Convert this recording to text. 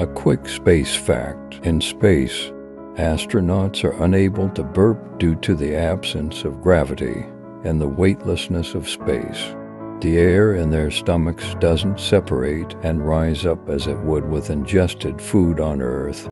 A quick space fact: in space, astronauts are unable to burp due to the absence of gravity and the weightlessness of space. The air in their stomachs doesn't separate and rise up as it would with ingested food on Earth.